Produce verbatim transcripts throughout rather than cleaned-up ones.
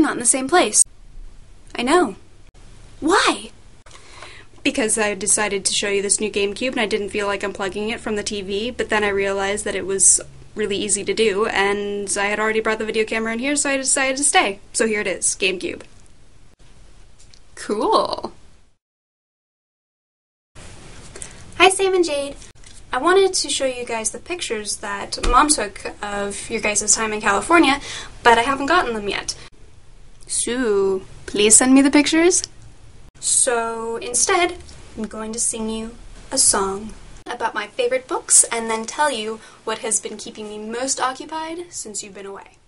You're not in the same place. I know. Why? Because I decided to show you this new GameCube and I didn't feel like unplugging it from the T V, but then I realized that it was really easy to do, and I had already brought the video camera in here, so I decided to stay. So here it is, GameCube. Cool. Hi, Sam and Jade. I wanted to show you guys the pictures that Mom took of your guys' time in California, but I haven't gotten them yet. So, please send me the pictures. So, instead, I'm going to sing you a song about my favorite books and then tell you what has been keeping me most occupied since you've been away.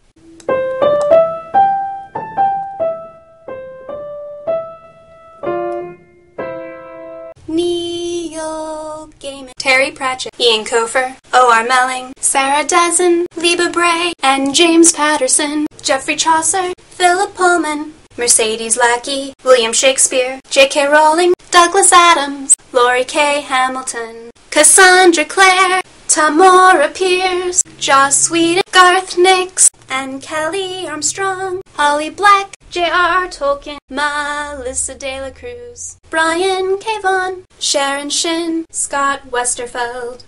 Neil Gaiman, Terry Pratchett, Eoin Colfer, O R Melling, Sarah Dessen, Libba Bray, and James Patterson, Geoffrey Chaucer, Philip Pullman, Mercedes Lackey, William Shakespeare, J. K. Rowling, Douglas Adams, Laurell K. Hamilton, Cassandra Clare, Tamora Pierce, Joss Whedon, Garth Nix, and Kelly Armstrong, Holly Black, J. R. R. Tolkien, Melissa de la Cruz, Brian K. Vaughan, Sharon Shinn, Scott Westerfeld,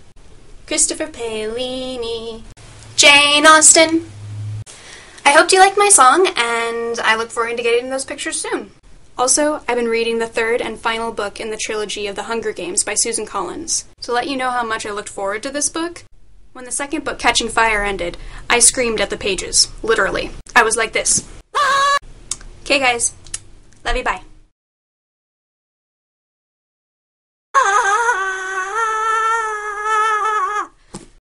Christopher Paolini, Jane Austen. I hope you liked my song, and I look forward to getting those pictures soon. Also, I've been reading the third and final book in the trilogy of The Hunger Games by Suzanne Collins. To let you know how much I looked forward to this book, when the second book, Catching Fire, ended, I screamed at the pages. Literally. I was like this. Ah! Okay, guys. Love you, bye.